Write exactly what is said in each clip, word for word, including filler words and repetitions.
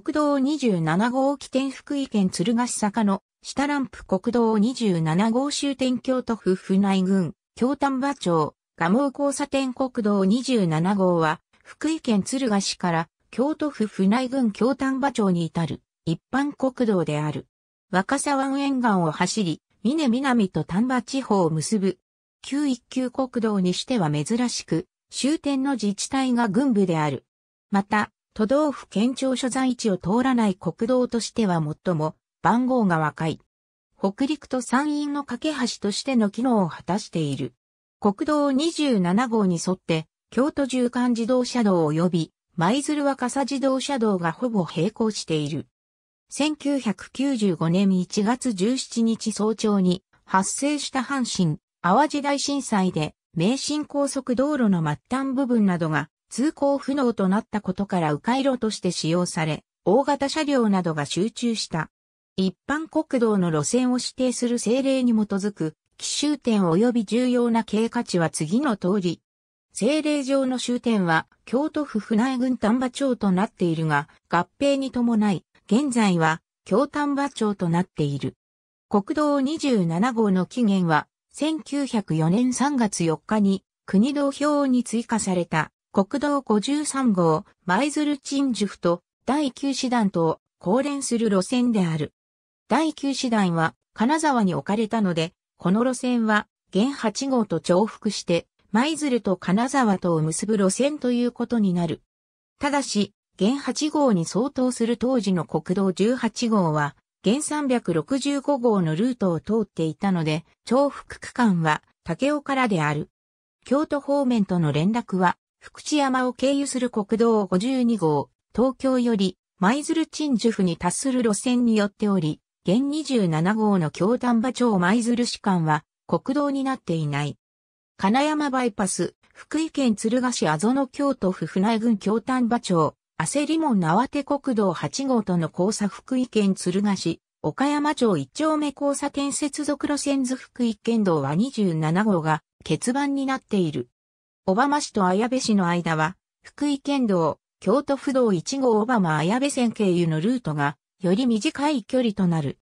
国道にじゅうなな号起点福井県敦賀市坂野、下ランプ国道にじゅうなな号終点京都府府内郡、京丹波町、蒲生交差点国道にじゅうなな号は、福井県敦賀市から京都府府内郡京丹波町に至る一般国道である。若狭湾沿岸を走り、美祢南と丹波地方を結ぶ。旧一級国道にしては珍しく、終点の自治体が郡部である。また、都道府県庁所在地を通らない国道としては最も番号が若い。北陸と山陰の架け橋としての機能を果たしている。国道にじゅうなな号に沿って、京都縦貫自動車道及び舞鶴若狭自動車道がほぼ並行している。せんきゅうひゃくきゅうじゅうごねんいちがつじゅうしちにち早朝に発生した阪神・淡路大震災で名神高速道路の末端部分などが通行不能となったことから迂回路として使用され、大型車両などが集中した。一般国道の路線を指定する政令に基づく起終点及び重要な経過値は次の通り。政令上の終点は京都府府内郡丹波町となっているが、合併に伴い、現在は京丹波町となっている。国道にじゅうなな号の起源は、せんきゅうひゃくよねんさんがつよっかに国道表に追加された国道ごじゅうさん号舞鶴鎮守府とだいきゅう師団とを交連する路線である。だいきゅう師団は金沢に置かれたので、この路線は現はち号と重複して舞鶴と金沢とを結ぶ路線ということになる。ただし、現はち号に相当する当時の国道じゅうはち号は、現さんびゃくろくじゅうご号のルートを通っていたので、重複区間は武雄からである。京都方面との連絡は、福知山を経由する国道ごじゅうに号、東京より舞鶴鎮守府に達する路線によっており、現にじゅうなな号の京丹波町舞鶴市間は国道になっていない。金山バイパス、福井県敦賀市阿園の京都府府内郡京丹波町。焦り門縄手国道はち号との交差福井県敦賀市、岡山町いっ丁目交差点接続路線図福井県道はにじゅうなな号が欠番になっている。小浜市と綾部市の間は、福井県道、京都府道いち号小浜綾部線経由のルートが、より短い距離となる。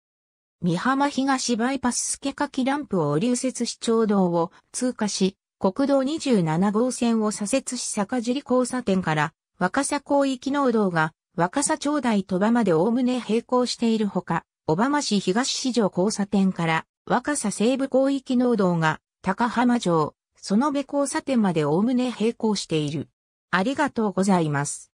美浜東バイパス助柿ランプを流雪市町道を通過し、国道にじゅうなな号線を左折し坂尻交差点から、若狭広域農道が若狭町大鳥羽までおおむね並行しているほか、小浜市東市場交差点から若狭西部広域農道が高浜町、園部交差点までおおむね並行している。ありがとうございます。